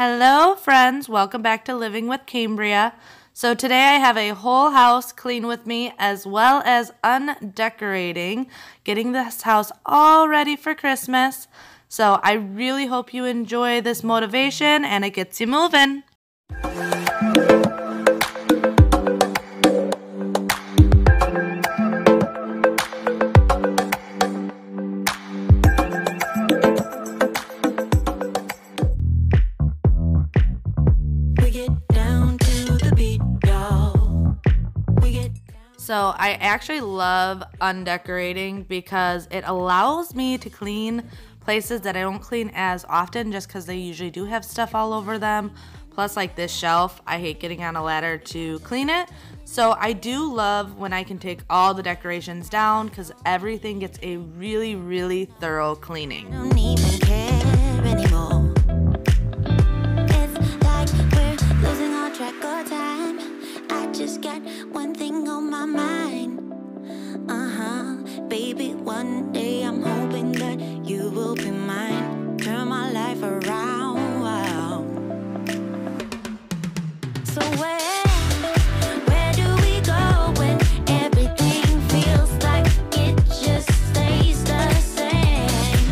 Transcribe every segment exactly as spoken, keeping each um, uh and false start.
Hello friends, welcome back to Living with Cambria. So today I have a whole house clean with me as well as undecorating, getting this house all ready for Christmas. So I really hope you enjoy this motivation and it gets you moving. So I actually love undecorating because it allows me to clean places that I don't clean as often just because they usually do have stuff all over them. Plus like this shelf, I hate getting on a ladder to clean it. So I do love when I can take all the decorations down because everything gets a really, really thorough cleaning. I don't even care anymore. It's like we're losing all track of time. I just got one thing on my mind. Uh-huh, baby, one day I'm hoping that you will be mine. Turn my life around, wow. So where, where do we go when everything feels like it just stays the same?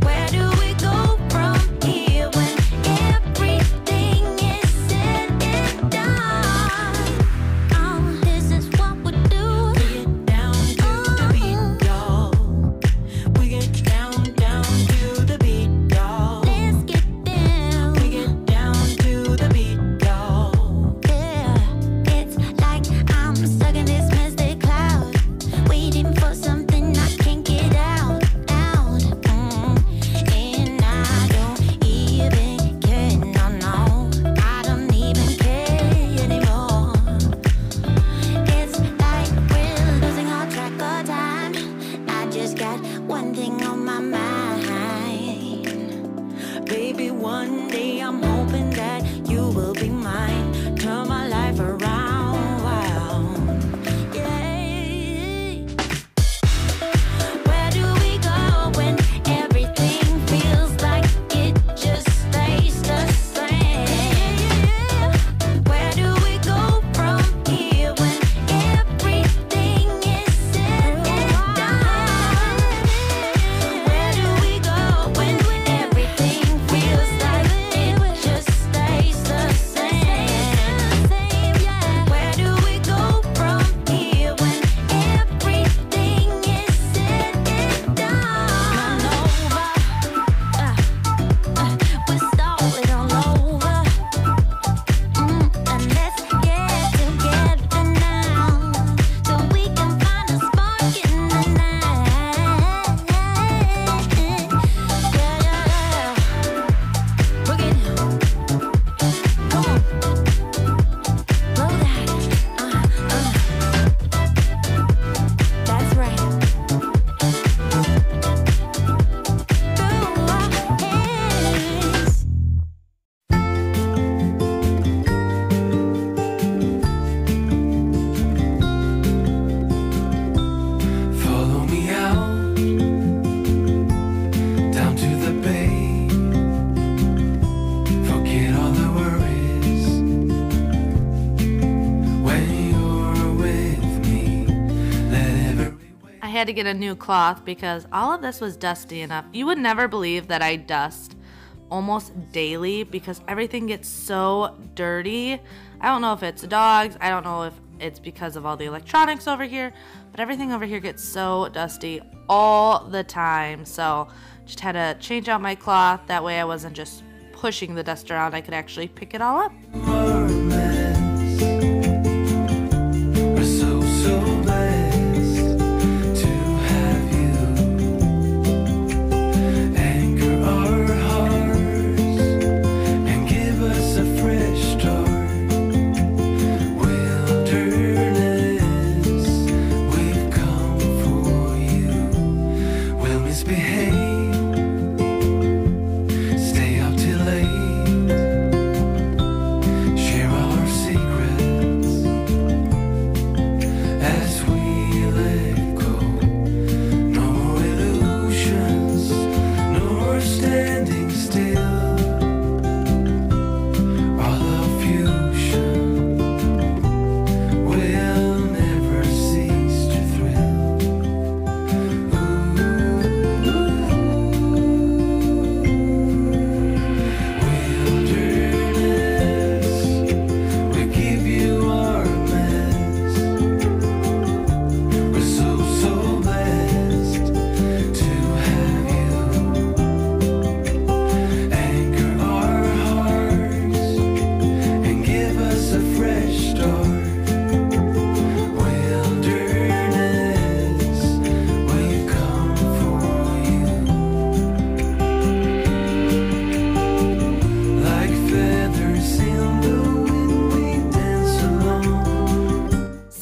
Where do we go from here when everything is said and done? To get a new cloth because all of this was dusty enough. You would never believe that I dust almost daily because everything gets so dirty. I don't know if it's dogs, I don't know if it's because of all the electronics over here, but everything over here gets so dusty all the time. So just had to change out my cloth, that way I wasn't just pushing the dust around, I could actually pick it all up. Behave, stay up till late,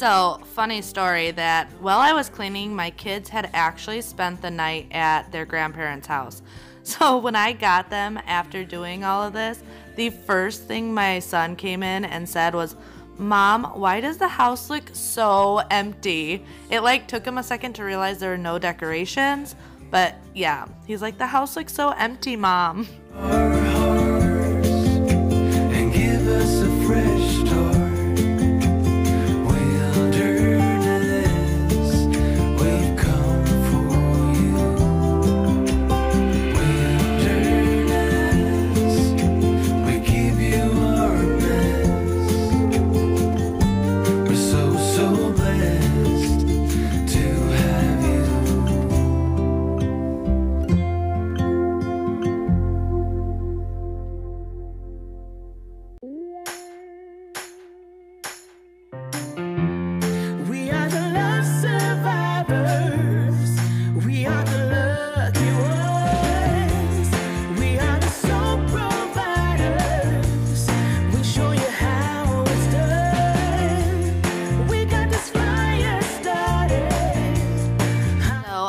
So, funny story that while I was cleaning, my kids had actually spent the night at their grandparents' house. So when I got them after doing all of this, the first thing my son came in and said was, "Mom, why does the house look so empty?" It like took him a second to realize there were no decorations, but yeah, he's like, "The house looks so empty, Mom." Our hearts, and give us a fresh start.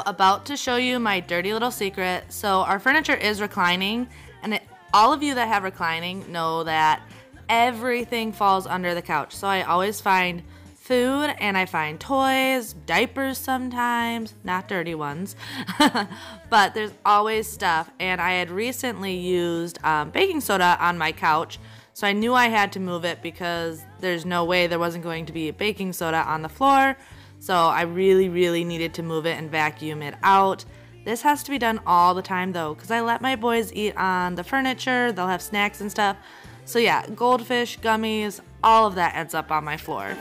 About to show you my dirty little secret. So our furniture is reclining, and it, all of you that have reclining know that everything falls under the couch. So I always find food, and I find toys, diapers sometimes, not dirty ones, but there's always stuff. And I had recently used um, baking soda on my couch, so I knew I had to move it because there's no way there wasn't going to be baking soda on the floor. So I really, really needed to move it and vacuum it out. This has to be done all the time though, because I let my boys eat on the furniture, they'll have snacks and stuff. So yeah, goldfish, gummies, all of that ends up on my floor.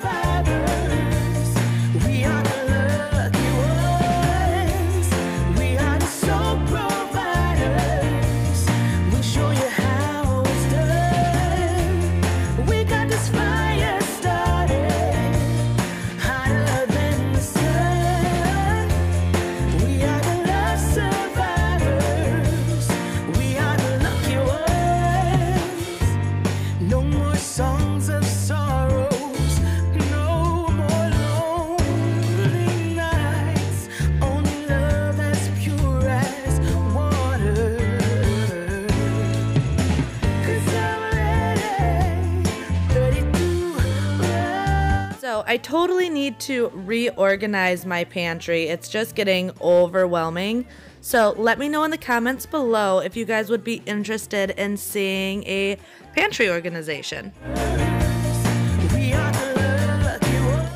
I totally need to reorganize my pantry. It's just getting overwhelming. So let me know in the comments below if you guys would be interested in seeing a pantry organization.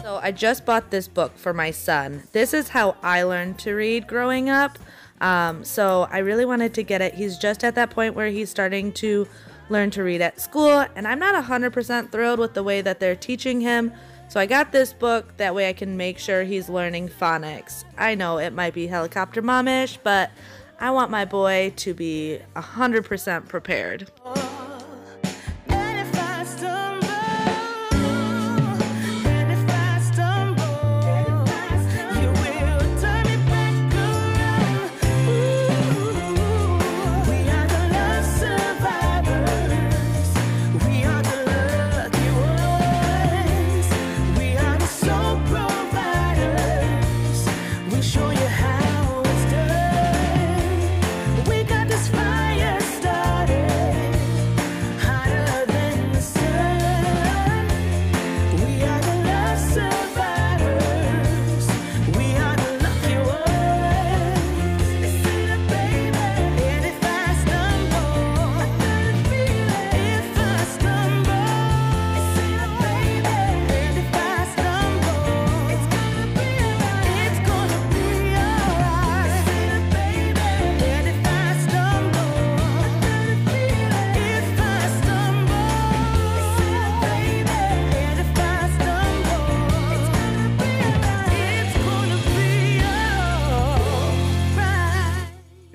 So I just bought this book for my son. This is how I learned to read growing up. Um, so I really wanted to get it. He's just at that point where he's starting to learn to read at school, and I'm not one hundred percent thrilled with the way that they're teaching him. So I got this book, that way I can make sure he's learning phonics. I know it might be helicopter mom-ish, but I want my boy to be one hundred percent prepared.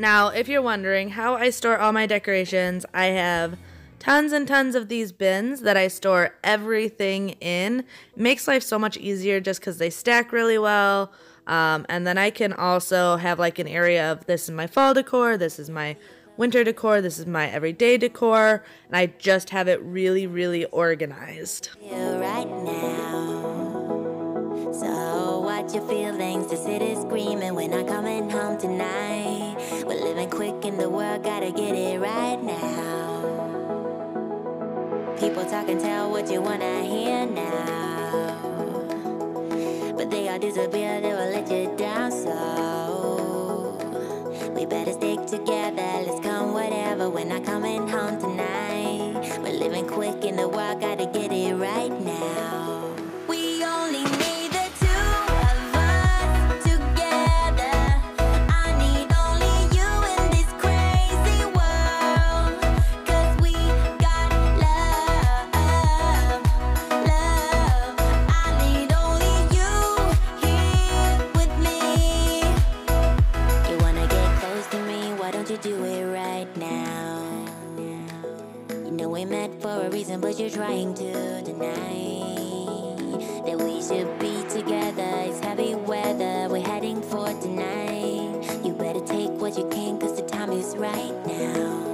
Now, if you're wondering how I store all my decorations, I have tons and tons of these bins that I store everything in. It makes life so much easier just because they stack really well. Um, and then I can also have like an area of, this is my fall decor, this is my winter decor, this is my everyday decor. And I just have it really, really organized. Here right now, hurt your feelings. The city's screaming, we're not coming home tonight. We're living quick in the world, gotta get it right now. People talking, tell what you wanna hear now. But they all disappear, they will let you down, so we better stick together, let's come whatever. We're not coming home tonight. We're living quick in the world, gotta get it right now. We only need but you're trying to deny that we should be together. It's heavy weather we're heading for tonight. You better take what you can, cause the time is right now.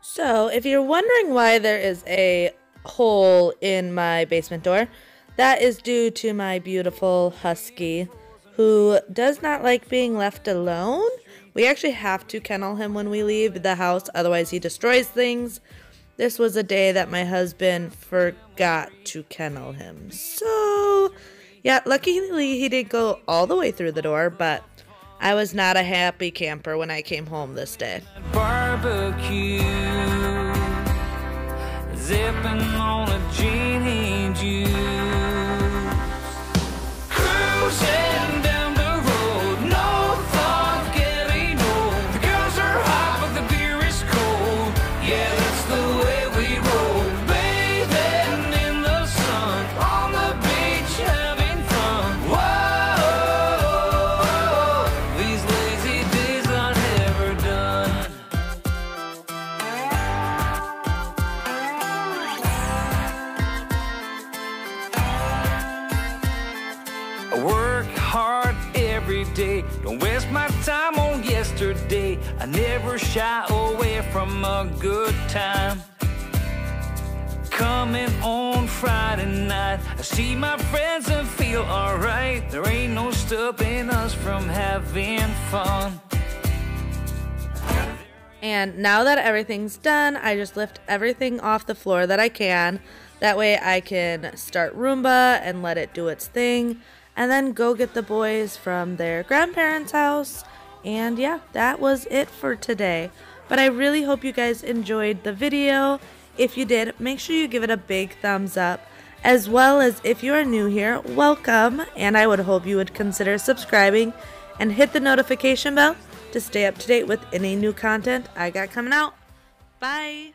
So, if you're wondering why there is a hole in my basement door, that is due to my beautiful husky, who does not like being left alone. We actually have to kennel him when we leave the house, otherwise he destroys things. This was a day that my husband forgot to kennel him. So, yeah, luckily he did go all the way through the door, but I was not a happy camper when I came home this day. Barbecue, zipping on a gin and juice, cruising down the road, no thought getting old. The girls are hot, but the beer is cold. Yeah, that's the way we roll. Bathing in the sun, on the beach having fun. Whoa, these lazy days are never done. Day. Don't waste my time on yesterday. I never shy away from a good time. Coming on Friday night, I see my friends and feel alright. There ain't no stopping us from having fun. And now that everything's done, I just lift everything off the floor that I can. That way I can start Roomba and let it do its thing, and then go get the boys from their grandparents' house. And yeah, that was it for today. But I really hope you guys enjoyed the video. If you did, make sure you give it a big thumbs up. As well as if you are new here, welcome, and I would hope you would consider subscribing and hit the notification bell to stay up to date with any new content I got coming out. Bye!